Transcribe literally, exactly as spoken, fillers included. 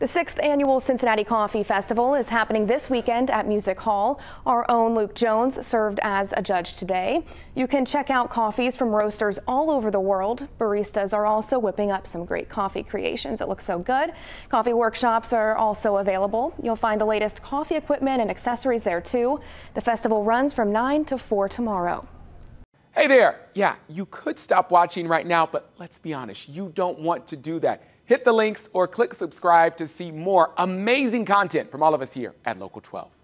The sixth annual Cincinnati Coffee Festival is happening this weekend at Music Hall. Our own Luke Jones served as a judge today. You can check out coffees from roasters all over the world. Baristas are also whipping up some great coffee creations that look so good. Coffee workshops are also available. You'll find the latest coffee equipment and accessories there too. The festival runs from nine to four tomorrow. Hey there! Yeah, you could stop watching right now, but let's be honest, you don't want to do that. Hit the links or click subscribe to see more amazing content from all of us here at Local twelve.